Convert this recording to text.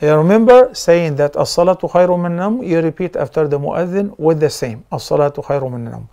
Remember saying that assalatu khairum minan, you repeat after the mu'adhin with the same assalatu khairum minan.